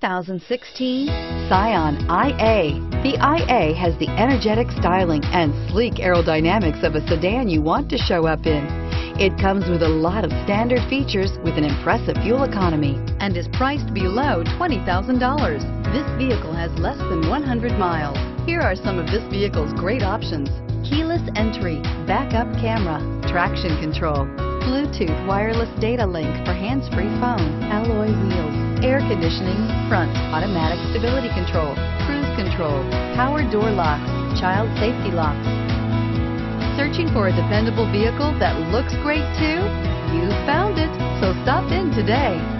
2016 Scion iA. The iA has the energetic styling and sleek aerodynamics of a sedan you want to show up in. It comes with a lot of standard features with an impressive fuel economy and is priced below $20,000. This vehicle has less than 100 miles. Here are some of this vehicle's great options: keyless entry, backup camera, traction control, Bluetooth wireless data link for hands-free phone, alloy wheels, air conditioning, front, automatic stability control, cruise control, power door locks, child safety locks. Searching for a dependable vehicle that looks great too? You found it, so stop in today.